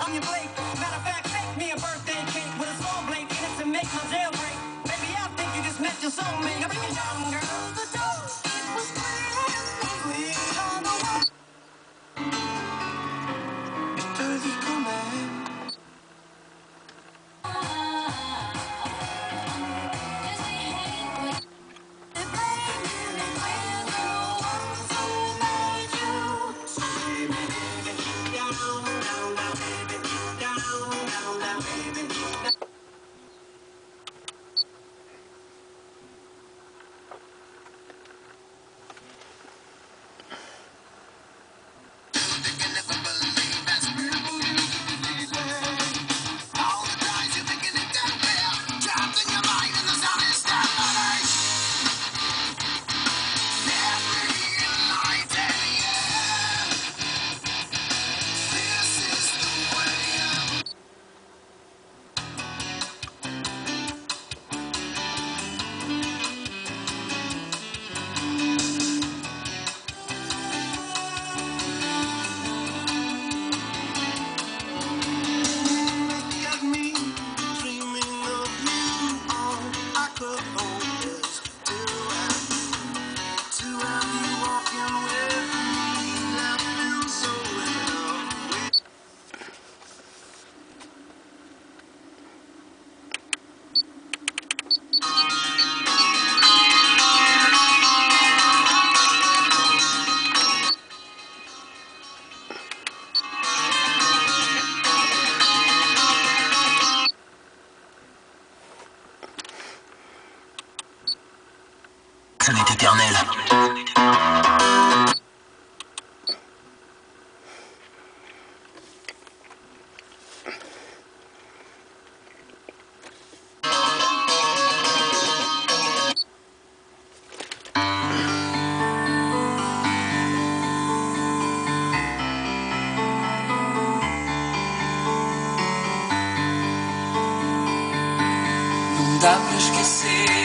on your plate. Matter of fact, make me a birthday cake with a small blade in it to make my jailbreak. Baby, I think you just met your soulmate. Now bring it down, girl. The door, it was clear. Je te dis quand même. Celle est éternelle. Não dá pra esquecer.